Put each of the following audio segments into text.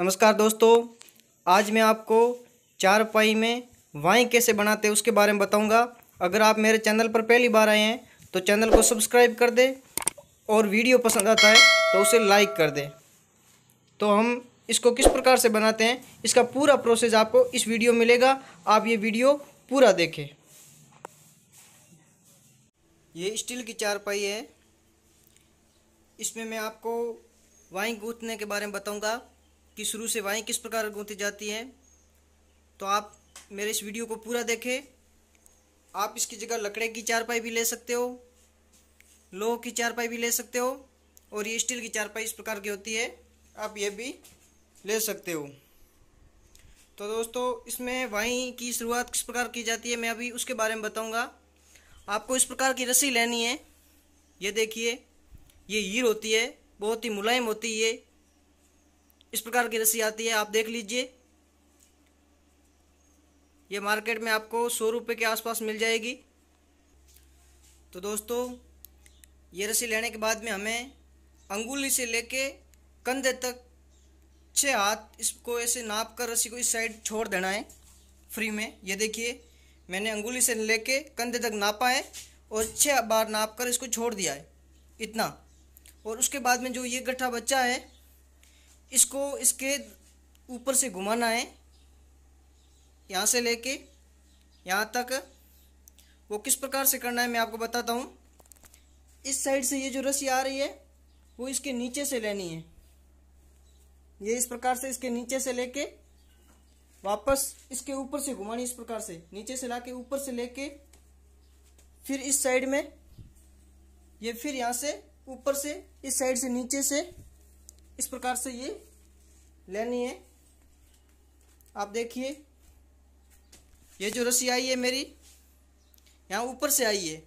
नमस्कार दोस्तों, आज मैं आपको चारपाई में वाही कैसे बनाते हैं उसके बारे में बताऊंगा। अगर आप मेरे चैनल पर पहली बार आए हैं तो चैनल को सब्सक्राइब कर दें और वीडियो पसंद आता है तो उसे लाइक कर दें। तो हम इसको किस प्रकार से बनाते हैं इसका पूरा प्रोसेस आपको इस वीडियो मिलेगा, आप ये वीडियो पूरा देखें। ये स्टील की चारपाई है, इसमें मैं आपको वाही गूंथने के बारे में बताऊँगा कि शुरू से वाही किस प्रकार गूंथी जाती है। तो आप मेरे इस वीडियो को पूरा देखें। आप इसकी जगह लकड़े की चारपाई भी ले सकते हो, लोह की चारपाई भी ले सकते हो, और ये स्टील की चारपाई इस प्रकार की होती है, आप ये भी ले सकते हो। तो दोस्तों, इसमें वाही की शुरुआत किस प्रकार की जाती है मैं अभी उसके बारे में बताऊँगा। आपको इस प्रकार की रस्सी लेनी है, ये देखिए, ये हीर होती है, बहुत ही मुलायम होती है, इस प्रकार की रस्सी आती है, आप देख लीजिए। ये मार्केट में आपको 100 रुपये के आसपास मिल जाएगी। तो दोस्तों, ये रस्सी लेने के बाद में हमें अंगुली से लेके कंधे तक 6 हाथ इसको ऐसे नाप कर रस्सी को इस साइड छोड़ देना है फ्री में। ये देखिए, मैंने अंगुली से लेके कंधे तक नापा है और 6 बार नाप कर इसको छोड़ दिया है, इतना। और उसके बाद में जो ये गट्ठा बच्चा है इसको इसके ऊपर से घुमाना है, यहाँ से लेके यहाँ तक। वो किस प्रकार से करना है मैं आपको बताता हूँ। इस साइड से ये जो रस्सी आ रही है वो इसके नीचे से लेनी है, ये इस प्रकार से इसके नीचे से लेके वापस इसके ऊपर से घुमानी, इस प्रकार से नीचे से लाके ऊपर से लेके फिर इस साइड में ये, फिर यहाँ से ऊपर से इस साइड से नीचे से, इस प्रकार से ये लेनी है। आप देखिए, ये जो रस्सी आई है मेरी यहाँ ऊपर से आई है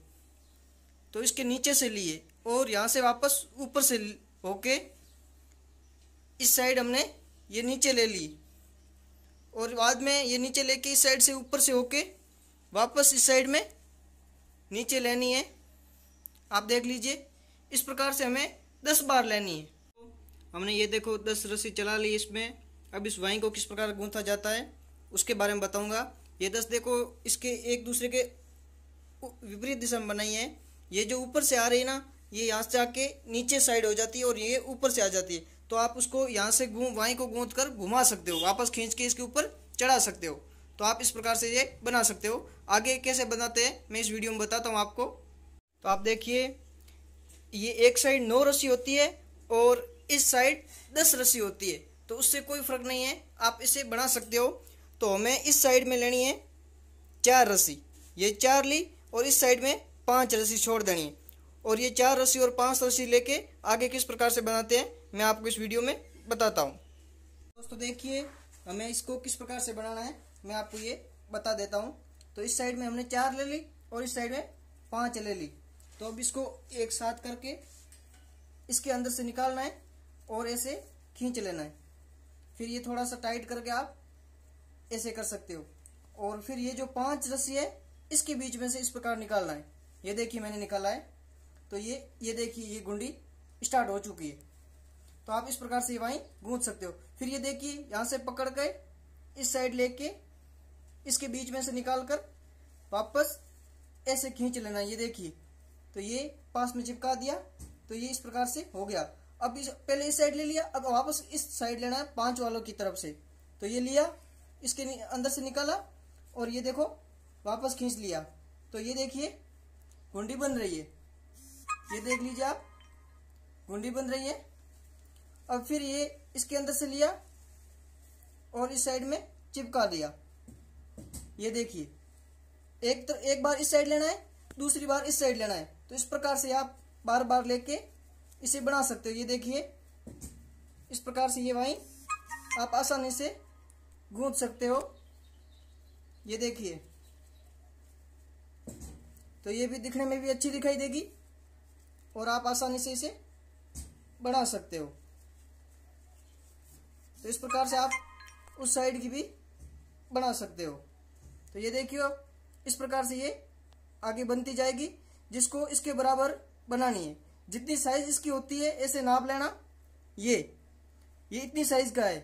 तो इसके नीचे से लिए और यहाँ से वापस ऊपर से होके इस साइड हमने ये नीचे ले ली, और बाद में ये नीचे लेके इस साइड से ऊपर से होके वापस इस साइड में नीचे लेनी है। आप देख लीजिए, इस प्रकार से हमें 10 बार लेनी है। हमने ये देखो 10 रस्सी चला ली इसमें। अब इस वाही को किस प्रकार गूंथा जाता है उसके बारे में बताऊंगा। ये 10 देखो इसके एक दूसरे के विपरीत दिशा में बनाई है। ये जो ऊपर से आ रही है ना, ये यहाँ से आके नीचे साइड हो जाती है और ये ऊपर से आ जाती है। तो आप उसको यहाँ से वाही को गूंथ कर घुमा सकते हो, वापस खींच के इसके ऊपर चढ़ा सकते हो। तो आप इस प्रकार से ये बना सकते हो। आगे कैसे बनाते हैं मैं इस वीडियो में बताता हूँ आपको। तो आप देखिए, ये एक साइड 9 रस्सी होती है और इस साइड 10 रस्सी होती है, तो उससे कोई फर्क नहीं है, आप इसे बना सकते हो। तो हमें इस साइड में लेनी है 4 रस्सी, ये 4 ली, और इस साइड में 5 रस्सी छोड़ देनी है। और ये 4 रस्सी और 5 रस्सी लेके आगे किस प्रकार से बनाते हैं मैं आपको इस वीडियो में बताता हूँ। दोस्तों देखिए, हमें इसको किस प्रकार से बनाना है मैं आपको ये बता देता हूँ। तो इस साइड में हमने 4 ले ली और इस साइड में 5 ले ली। तो अब इसको एक साथ करके इसके अंदर से निकालना है और ऐसे खींच लेना है। फिर ये थोड़ा सा टाइट करके आप ऐसे कर सकते हो, और फिर ये जो 5 रस्सी है इसके बीच में से इस प्रकार निकालना है। ये देखिए, मैंने निकाला है। तो ये देखिए, ये गुंडी स्टार्ट हो चुकी है। तो आप इस प्रकार से वाही गूंथ सकते हो। फिर ये देखिए, यहाँ से पकड़ के इस साइड लेके इसके बीच में से निकाल कर वापस ऐसे खींच लेना है। ये देखिए, तो ये पास में चिपका दिया, तो ये इस प्रकार से हो गया। अब पहले इस साइड ले लिया, अब वापस इस साइड लेना है 5 वालों की तरफ से। तो ये लिया, इसके अंदर से निकाला और ये देखो वापस खींच लिया। तो ये देखिए गुंडी बन रही है, ये देख लीजिए आप, गुंडी बन रही है। अब फिर ये इसके अंदर से लिया और इस साइड में चिपका दिया। ये देखिए, एक बार इस साइड लेना है, दूसरी बार इस साइड लेना है। तो इस प्रकार से आप बार बार लेके इसे बना सकते हो। ये देखिए, इस प्रकार से ये वाही आप आसानी से गूंथ सकते हो। ये देखिए, तो ये भी दिखने में भी अच्छी दिखाई देगी और आप आसानी से इसे बना सकते हो। तो इस प्रकार से आप उस साइड की भी बना सकते हो। तो ये देखिए, इस प्रकार से ये आगे बनती जाएगी, जिसको इसके बराबर बनानी है। जितनी साइज इसकी होती है ऐसे नाप लेना। ये इतनी साइज का है,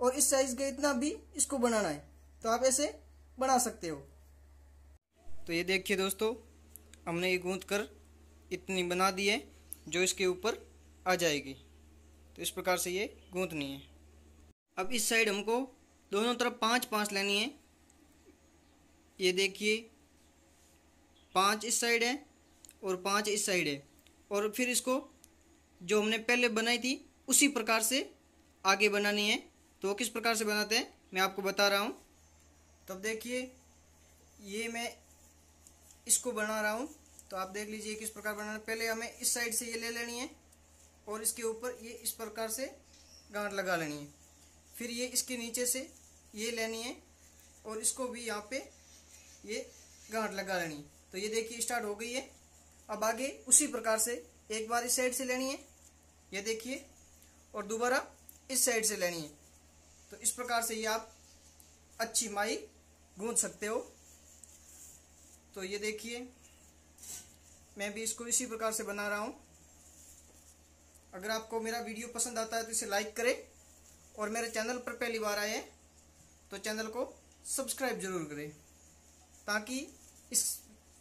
और इस साइज का इतना भी इसको बनाना है, तो आप ऐसे बना सकते हो। तो ये देखिए दोस्तों, हमने ये गूंथ कर इतनी बना दी है जो इसके ऊपर आ जाएगी। तो इस प्रकार से ये गूंथनी है। अब इस साइड हमको दोनों तरफ 5-5 लेनी है। ये देखिए 5 इस साइड है और 5 इस साइड है, और फिर इसको जो हमने पहले बनाई थी उसी प्रकार से आगे बनानी है। तो किस प्रकार से बनाते हैं मैं आपको बता रहा हूँ। तब देखिए ये मैं इसको बना रहा हूँ, तो आप देख लीजिए किस प्रकार बनाना। पहले हमें इस साइड से ये ले लेनी है और इसके ऊपर ये इस प्रकार से गांठ लगा लेनी है। फिर ये इसके नीचे से ये लेनी है और इसको भी यहाँ पे ये गांठ लगा लेनी है। तो ये देखिए स्टार्ट हो गई है। अब आगे उसी प्रकार से एक बार इस साइड से लेनी है, ये देखिए, और दोबारा इस साइड से लेनी है। तो इस प्रकार से ये आप अच्छी माई गूंथ सकते हो। तो ये देखिए मैं भी इसको इसी प्रकार से बना रहा हूँ। अगर आपको मेरा वीडियो पसंद आता है तो इसे लाइक करें, और मेरे चैनल पर पहली बार आए हैं तो चैनल को सब्सक्राइब जरूर करें, ताकि इस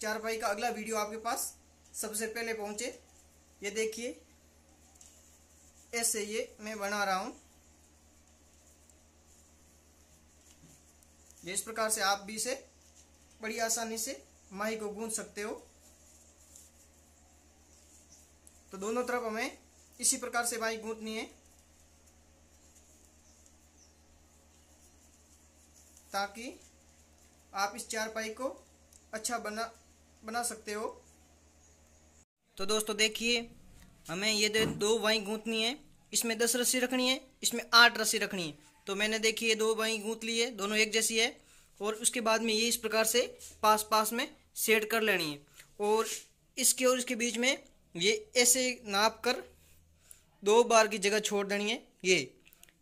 चारपाई का अगला वीडियो आपके पास सबसे पहले पहुँचे। ये देखिए ऐसे ये मैं बना रहा हूँ। इस प्रकार से आप भी इसे बड़ी आसानी से माही को गूंथ सकते हो। तो दोनों तरफ हमें इसी प्रकार से माही गूंथनी है, ताकि आप इस चारपाई को अच्छा बना सकते हो। तो दोस्तों देखिए हमें ये 2 वाही गूंथनी है, इसमें 10 रस्सी रखनी है, इसमें 8 रस्सी रखनी है। तो मैंने देखिए 2 वाही गूंथ ली है, दोनों एक जैसी है, और उसके बाद में ये इस प्रकार से पास पास में सेट कर लेनी है। और इसके बीच में ये ऐसे नाप कर 2 बार की जगह छोड़ देनी है। ये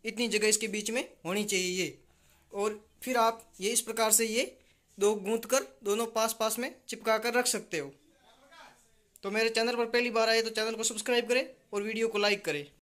इतनी जगह इसके बीच में होनी चाहिए ये। और फिर आप ये इस प्रकार से ये 2 गूंथ कर दोनों पास पास में चिपका कर रख सकते हो। तो मेरे चैनल पर पहली बार आए तो चैनल को सब्सक्राइब करें और वीडियो को लाइक करें।